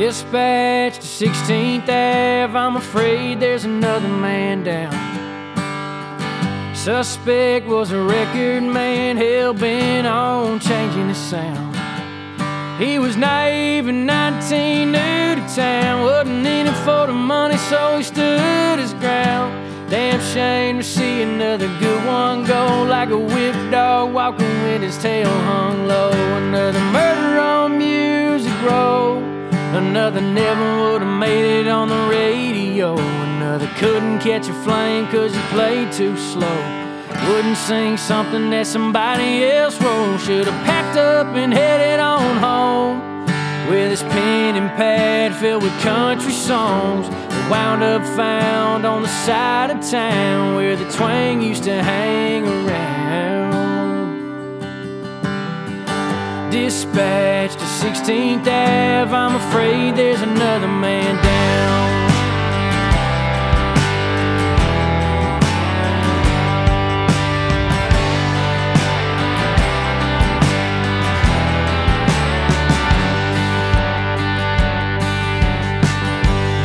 Dispatch to 16th Ave, I'm afraid there's another man down. Suspect was a record man, hell-bent on changing his sound. He was naive and 19, new to town, wasn't in it for the money, so he stood his ground. Damn shame to see another good one go, like a whipped dog walking with his tail hung low. Another murder on Music Row, another never would have made it on the radio, another couldn't catch a flame cause he played too slow. Wouldn't sing something that somebody else wrote. Should've packed up and headed on home, with his pen and pad filled with country songs. But wound up found on the side of town where the twang used to hang around. Dispatch to 16th Ave, I'm afraid there's another man down.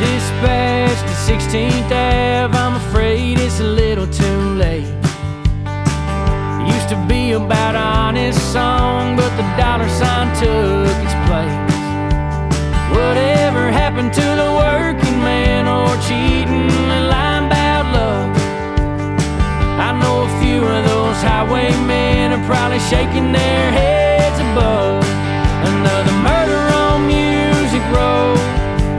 Dispatch to 16th Ave, I'm afraid it's a little too late. It used to be about honest song, but the dollar sign took its place. Whatever happened to the working man, or cheating and lying about love? I know a few of those highwaymen are probably shaking their heads above. Another murder on Music Row,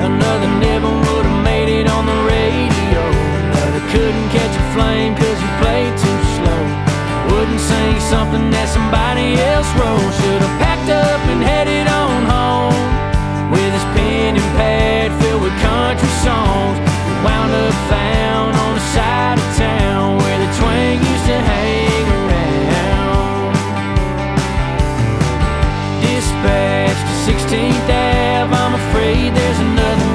another never would've made it on the radio, another couldn't catch a flame cause he played too slow. Wouldn't sing something that somebody else wrote. Should've packed up and headed on home, with his pen and pad filled with country songs. Wound up found on the side of town where the twang used to hang around. Dispatch to 16th Ave, I'm afraid there's another.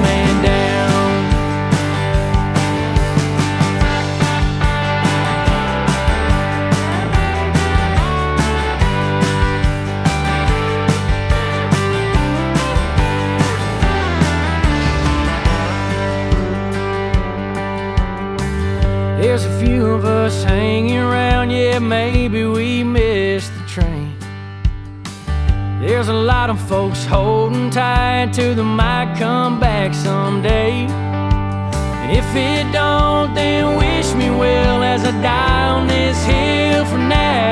There's a few of us hanging around, yeah, maybe we missed the train. There's a lot of folks holding tight to the might come back someday. And if it don't, then wish me well as I die on this hill for now.